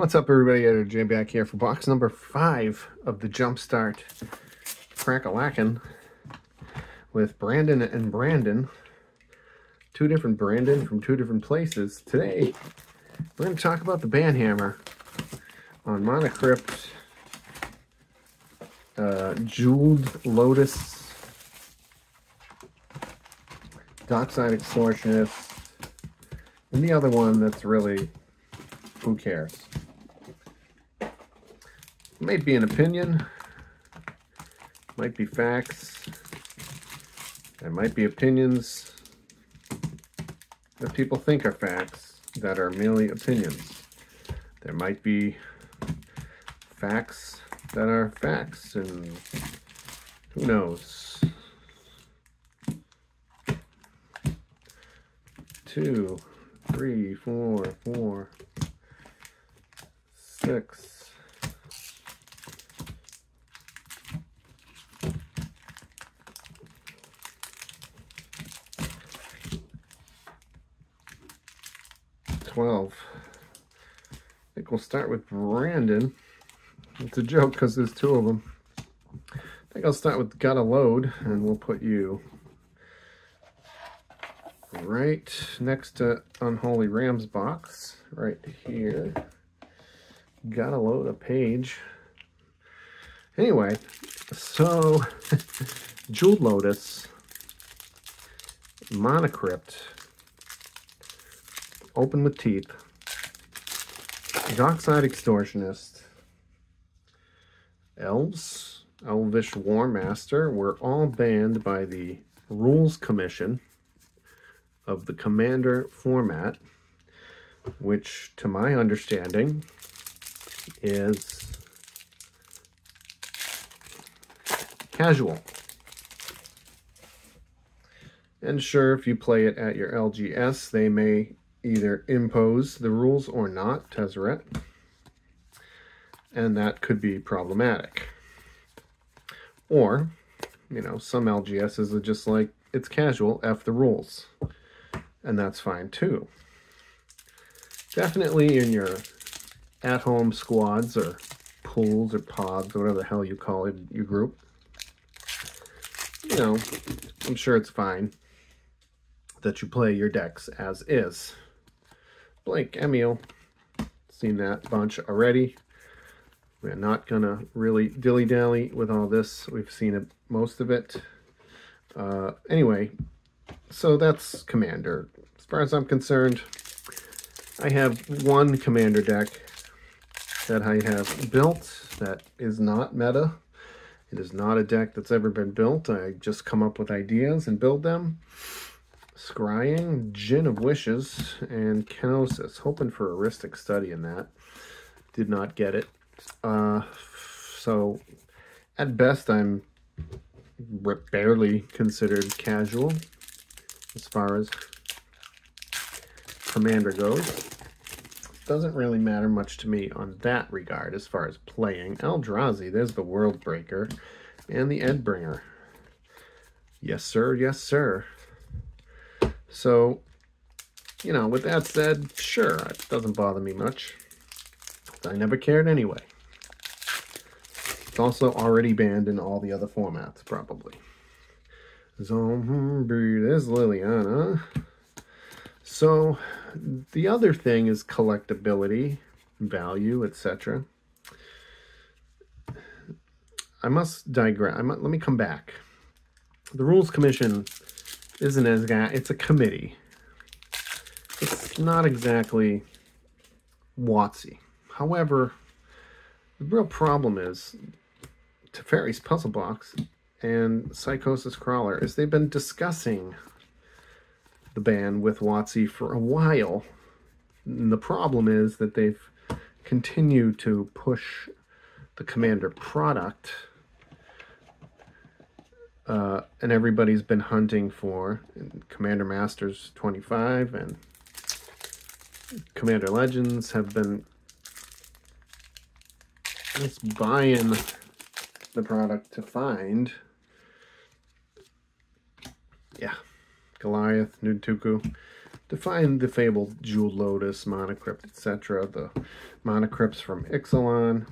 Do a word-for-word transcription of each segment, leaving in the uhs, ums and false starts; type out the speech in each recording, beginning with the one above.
What's up, everybody? Editor Jay back here for box number five of the Jumpstart Crackalackin' with Brandon and Brandon. Two different Brandon from two different places. Today, we're going to talk about the Banhammer on Monocrypt, uh, Jeweled Lotus, Dockside Extortionist, and the other one that's really, who cares? Might be an opinion, might be facts, there might be opinions that people think are facts that are merely opinions. There might be facts that are facts, and who knows? Two, three, four, four, six, twelve. I think we'll start with Brandon. It's a joke because there's two of them. I think I'll start with Gotta Load, and we'll put you right next to Unholy Ram's box, right here. Gotta Load a page. Anyway, so Jeweled Lotus, Monocrypt, Open with Teeth, Dockside Extortionist, Elves, Elvish War Master were all banned by the Rules Commission of the Commander format, which, to my understanding, is casual. And sure, if you play it at your L G S, they may either impose the rules or not, Tezzeret, and that could be problematic. Or, you know, some L G Ss are just like, it's casual, F the rules. And that's fine too. Definitely in your at-home squads or pools or pods or whatever the hell you call it, your group, you know, I'm sure it's fine that you play your decks as is. Blake, Emil, seen that bunch already. We're not gonna really dilly-dally with all this. We've seen it, most of it. Uh, anyway, so that's Commander. As far as I'm concerned, I have one Commander deck that I have built that is not meta. It is not a deck that's ever been built. I just come up with ideas and build them. Scrying, Djinn of Wishes, and Kenosis. Hoping for a Rhystic Study in that. Did not get it. Uh, so, at best, I'm barely considered casual as far as Commander goes. Doesn't really matter much to me on that regard as far as playing. Eldrazi, there's the Worldbreaker and the Edbringer. Yes, sir. Yes, sir. So, you know, with that said, sure, it doesn't bother me much. I never cared anyway. It's also already banned in all the other formats, probably. Zombie, there's Liliana. So, the other thing is collectability, value, et cetera. I must digress. I must, let me come back. The Rules Commission isn't as guy. It's a committee. It's not exactly WotC. However, the real problem is Teferi's Puzzle Box and Psychosis Crawler is they've been discussing the ban with WotC for a while. And the problem is that they've continued to push the Commander product, uh, and everybody's been hunting for Commander Masters twenty-five and Commander Legends have been just buying the product to find, yeah, Goliath, Nutuku, to find the fabled Jeweled Lotus, Monocrypt, et cetera. The Monocrypts from Ixalan.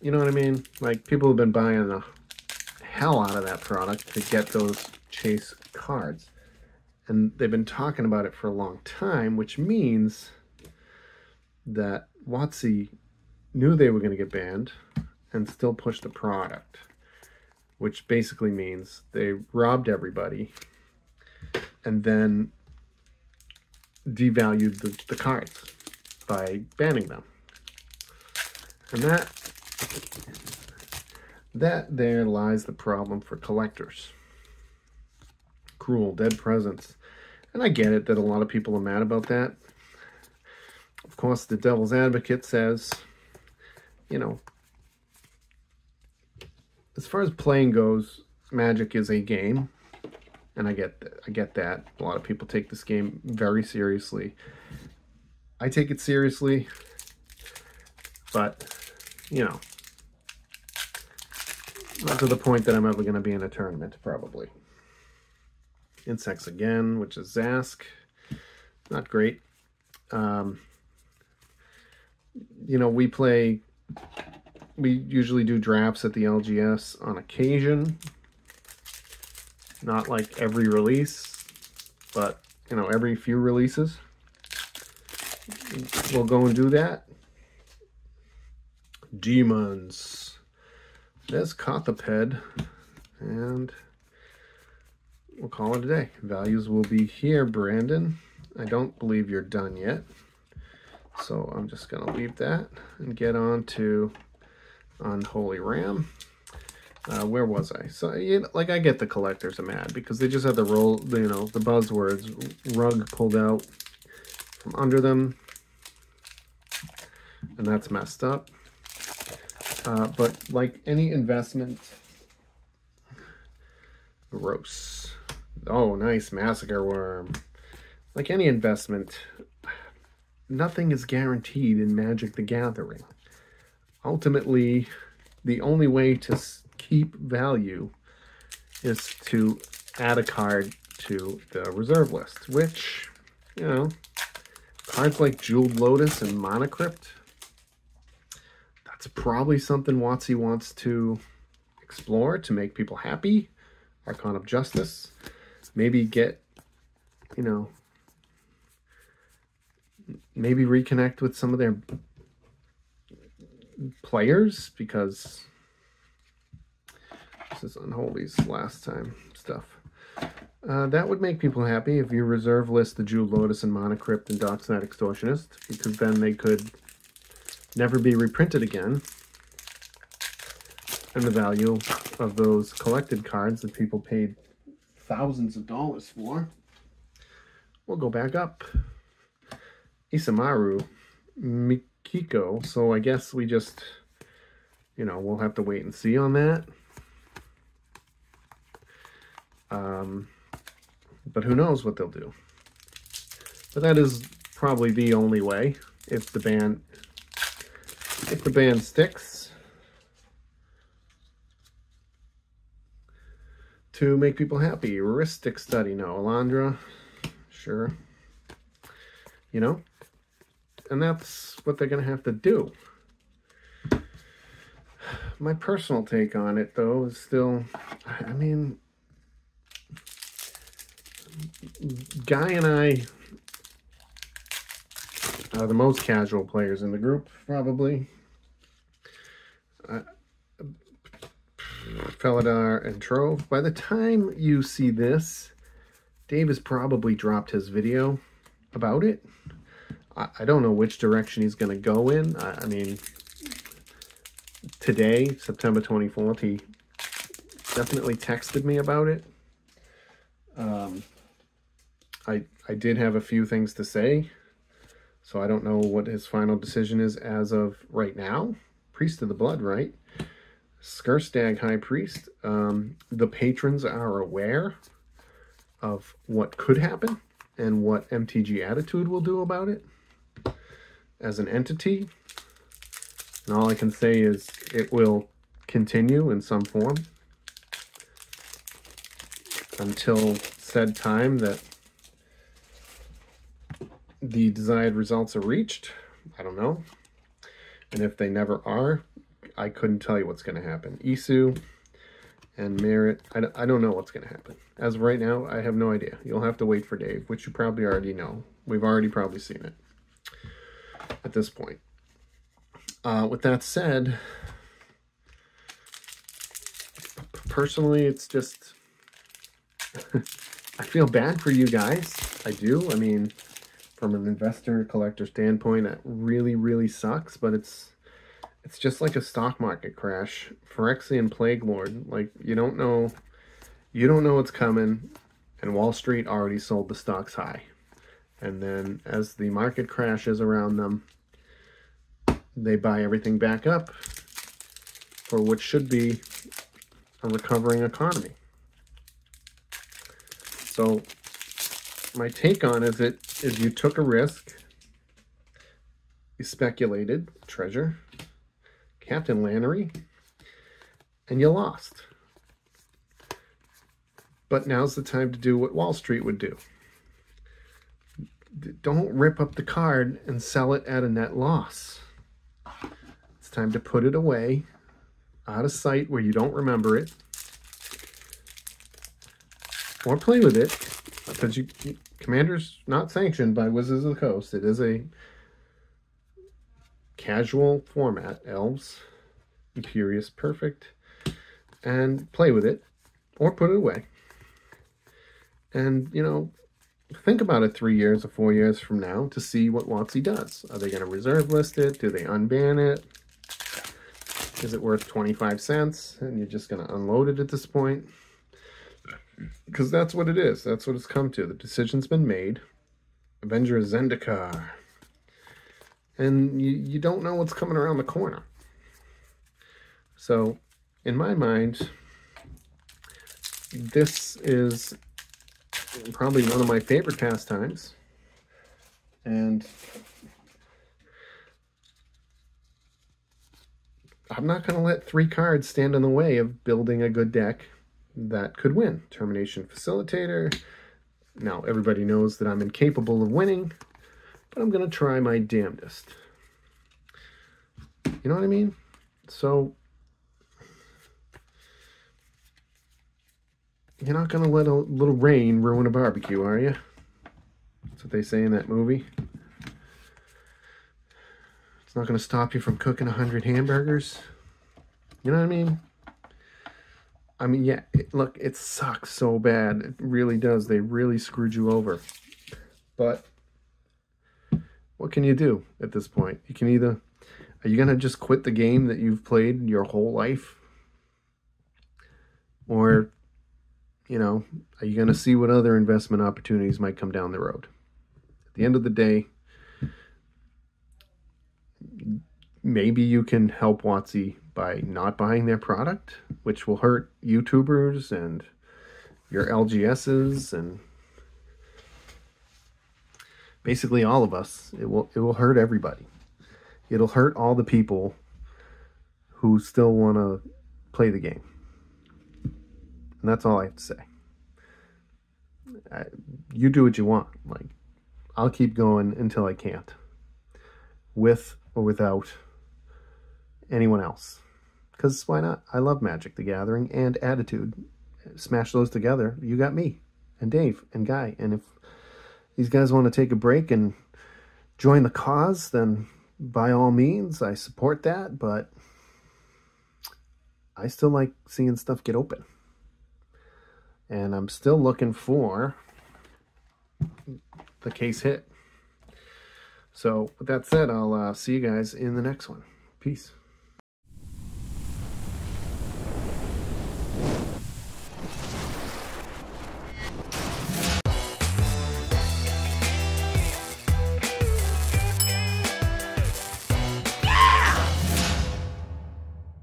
You know what I mean? Like, people have been buying the hell out of that product to get those chase cards. And they've been talking about it for a long time, which means that WotC knew they were going to get banned and still pushed the product, which basically means they robbed everybody and then devalued the, the cards by banning them. And that, that there lies the problem for collectors. Cruel, dead presence. And I get it that a lot of people are mad about that. Of course, the devil's advocate says, you know, as far as playing goes, Magic is a game, and I get that. I get that. A lot of people take this game very seriously. I take it seriously, but, you know, not to the point that I'm ever going to be in a tournament, probably. Insects again, which is Zask. Not great. Um, you know, we play... We usually do drafts at the L G S on occasion. Not like every release, but, you know, every few releases. We'll go and do that. Demons. There's Kothaped. And we'll call it a day. Values will be here, Brandon. I don't believe you're done yet. So I'm just going to leave that and get on to... Unholy Ram. Uh, where was I? So, you know, like, I get the collectors are mad because they just had the roll, you know, the buzzwords rug pulled out from under them, and that's messed up. Uh, but like any investment, gross. Oh, nice Massacre Worm. Like any investment, nothing is guaranteed in Magic the Gathering. Ultimately, the only way to keep value is to add a card to the reserve list, which, you know, cards like Jeweled Lotus and Monocrypt, that's probably something WotC wants to explore to make people happy. Archon of Justice, maybe get, you know, maybe reconnect with some of their players, because this is Unholy's last time stuff. Uh, that would make people happy if you reserve list the Jeweled Lotus and Monocrypt and Dockside Extortionist, because then they could never be reprinted again. And the value of those collected cards that people paid thousands of dollars for will go back up. Isamaru Mikiko. Kiko, so I guess we just, you know, we'll have to wait and see on that. Um, but who knows what they'll do. But that is probably the only way, if the ban, if the ban sticks, to make people happy. Rhystic Study, no. Alondra, sure. You know? And that's what they're going to have to do. My personal take on it, though, is still, I mean, Guy and I are the most casual players in the group, probably. Uh, Felidar and Trove. By the time you see this, Dave has probably dropped his video about it. I don't know which direction he's going to go in. I, I mean, today, September twenty-fourth, he definitely texted me about it. Um, I, I did have a few things to say, so I don't know what his final decision is as of right now. Priest of the Blood, right? Skirstag High Priest. Um, the patrons are aware of what could happen and what M T G Attitude will do about it as an entity, and all I can say is it will continue in some form until said time that the desired results are reached. I don't know. And if they never are, I couldn't tell you what's going to happen. Isu and Merit, I, I don't know what's going to happen. As of right now, I have no idea. You'll have to wait for Dave, which you probably already know. We've already probably seen it at this point. Uh, with that said, personally, it's just... I feel bad for you guys. I do. I mean, from an investor collector standpoint, it really, really sucks, but it's it's just like a stock market crash. Phyrexian Plague Lord. Like, you don't know, you don't know what's coming, and Wall Street already sold the stocks high. And then as the market crashes around them, they buy everything back up for what should be a recovering economy. So my take on is it is you took a risk, you speculated, treasure, Captain Lannery, and you lost. But now's the time to do what Wall Street would do. Don't rip up the card and sell it at a net loss. It's time to put it away, out of sight where you don't remember it. Or play with it, because you, you, Commander's not sanctioned by Wizards of the Coast. It is a casual format. Elves, Imperious Perfect, and play with it, or put it away. And, you know, think about it three years or four years from now to see what WotC does. Are they going to reserve list it? Do they unban it? Is it worth twenty-five cents? And you're just going to unload it at this point? Because that's what it is. That's what it's come to. The decision's been made. Avenger of Zendikar. And you, you don't know what's coming around the corner. So, in my mind, this is probably one of my favorite pastimes. And I'm not going to let three cards stand in the way of building a good deck that could win. Termination Facilitator. Now, everybody knows that I'm incapable of winning, but I'm going to try my damnedest. You know what I mean? So, you're not going to let a little rain ruin a barbecue, are you? That's what they say in that movie. It's not going to stop you from cooking a hundred hamburgers. You know what I mean? I mean, yeah, it, look, it sucks so bad. It really does. They really screwed you over. But what can you do at this point? You can either... Are you going to just quit the game that you've played your whole life? Or, you know, are you going to see what other investment opportunities might come down the road? At the end of the day, maybe you can help WotC by not buying their product, which will hurt YouTubers and your L G Ss and basically all of us. It will it will hurt everybody. It'll hurt all the people who still want to play the game. And that's all I have to say. I, you do what you want. Like, I'll keep going until I can't, with or without anyone else. Because why not? I love Magic the Gathering and Attitude. Smash those together. You got me and Dave and Guy. And if these guys want to take a break and join the cause, then by all means, I support that. But I still like seeing stuff get open. And I'm still looking for the case hit. So with that said, I'll uh, see you guys in the next one. Peace.